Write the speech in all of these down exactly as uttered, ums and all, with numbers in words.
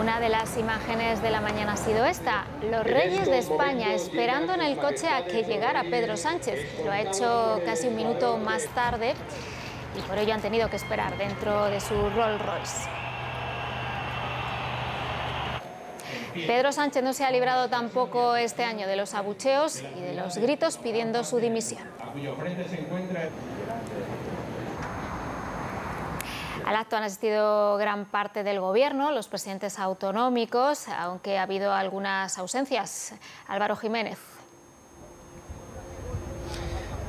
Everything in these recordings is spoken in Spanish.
Una de las imágenes de la mañana ha sido esta, los reyes de España esperando en el coche a que llegara Pedro Sánchez. Lo ha hecho casi un minuto más tarde y por ello han tenido que esperar dentro de su Rolls Royce. Pedro Sánchez no se ha librado tampoco este año de los abucheos y de los gritos pidiendo su dimisión. Al acto han asistido gran parte del Gobierno, los presidentes autonómicos, aunque ha habido algunas ausencias. Álvaro Jiménez.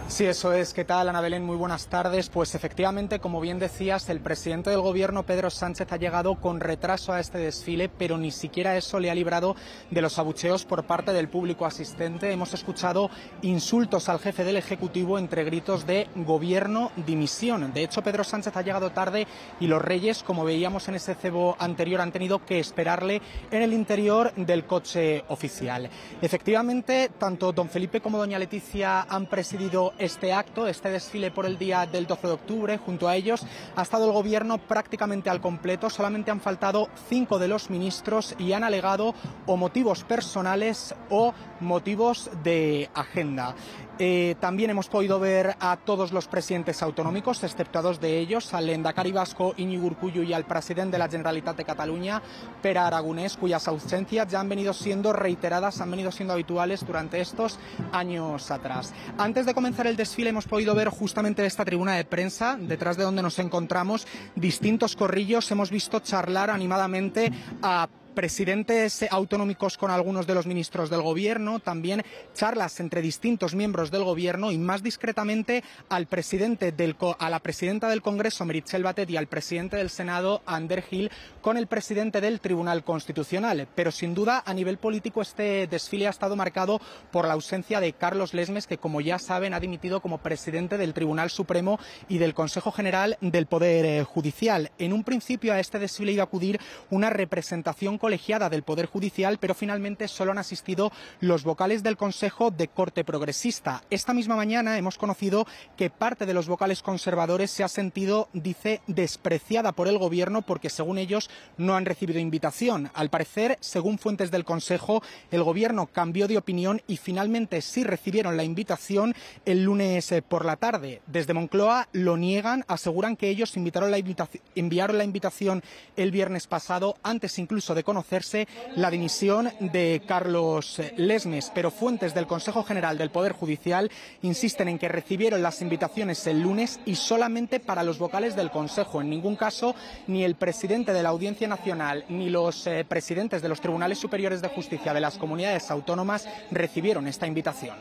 Sí, eso es. ¿Qué tal, Ana Belén? Muy buenas tardes. Pues efectivamente, como bien decías, el presidente del Gobierno, Pedro Sánchez, ha llegado con retraso a este desfile, pero ni siquiera eso le ha librado de los abucheos por parte del público asistente. Hemos escuchado insultos al jefe del Ejecutivo entre gritos de Gobierno, dimisión. De hecho, Pedro Sánchez ha llegado tarde y los reyes, como veíamos en ese cebo anterior, han tenido que esperarle en el interior del coche oficial. Efectivamente, tanto don Felipe como doña Letizia han presidido este acto, este desfile por el día del doce de octubre, junto a ellos ha estado el Gobierno prácticamente al completo. Solamente han faltado cinco de los ministros y han alegado o motivos personales o motivos de agenda. Eh, también hemos podido ver a todos los presidentes autonómicos, excepto a dos de ellos, al Endacari vasco Iñigo Urkullu y al presidente de la Generalitat de Cataluña, Pere Aragonès, cuyas ausencias ya han venido siendo reiteradas, han venido siendo habituales durante estos años atrás. Antes de comenzar el el desfile hemos podido ver justamente esta tribuna de prensa, detrás de donde nos encontramos, distintos corrillos. Hemos visto charlar animadamente a presidentes autonómicos con algunos de los ministros del Gobierno, también charlas entre distintos miembros del Gobierno y más discretamente al presidente del, a la presidenta del Congreso, Meritxell Batet, y al presidente del Senado, Ander Gil, con el presidente del Tribunal Constitucional. Pero sin duda, a nivel político, este desfile ha estado marcado por la ausencia de Carlos Lesmes, que, como ya saben, ha dimitido como presidente del Tribunal Supremo y del Consejo General del Poder Judicial. En un principio, a este desfile iba a acudir una representación colegiada del Poder Judicial, pero finalmente solo han asistido los vocales del Consejo de Corte Progresista. Esta misma mañana hemos conocido que parte de los vocales conservadores se ha sentido, dice, despreciada por el Gobierno porque, según ellos, no han recibido invitación. Al parecer, según fuentes del Consejo, el Gobierno cambió de opinión y finalmente sí recibieron la invitación el lunes por la tarde. Desde Moncloa lo niegan, aseguran que ellos invitaron la invitación, enviaron la invitación el viernes pasado, antes incluso de conocerse la dimisión de Carlos Lesmes, pero fuentes del Consejo General del Poder Judicial insisten en que recibieron las invitaciones el lunes y solamente para los vocales del Consejo. En ningún caso, ni el presidente de la Audiencia Nacional ni los eh, presidentes de los Tribunales Superiores de Justicia de las comunidades autónomas recibieron esta invitación.